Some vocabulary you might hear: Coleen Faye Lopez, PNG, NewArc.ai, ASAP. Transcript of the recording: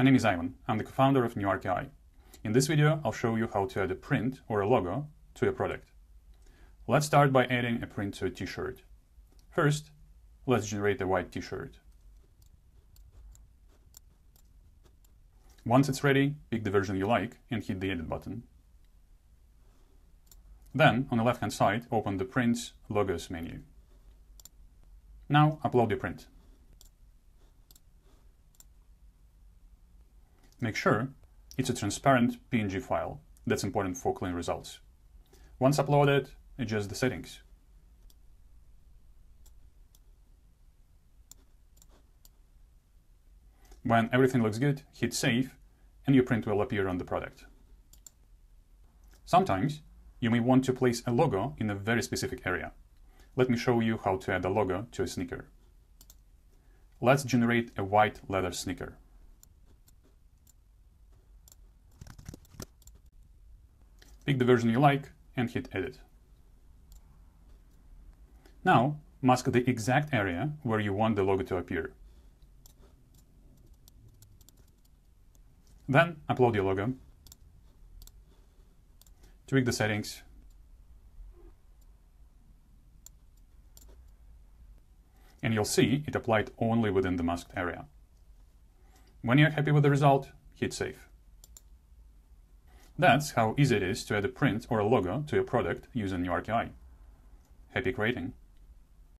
My name is Ivan. I'm the co-founder of NewArc.ai. In this video, I'll show you how to add a print or a logo to a product. Let's start by adding a print to a t-shirt. First, let's generate a white t-shirt. Once it's ready, pick the version you like and hit the edit button. Then, on the left-hand side, open the Prints Logos menu. Now, upload your print. Make sure it's a transparent PNG file. That's important for clean results. Once uploaded, adjust the settings. When everything looks good, hit Save, and your print will appear on the product. Sometimes, you may want to place a logo in a very specific area. Let me show you how to add a logo to a sneaker. Let's generate a white leather sneaker. Pick the version you like and hit Edit. Now, mask the exact area where you want the logo to appear. Then, upload your logo. Tweak the settings. And you'll see it applied only within the masked area. When you're happy with the result, hit Save. That's how easy it is to add a print or a logo to your product using NewArc.ai. Happy creating!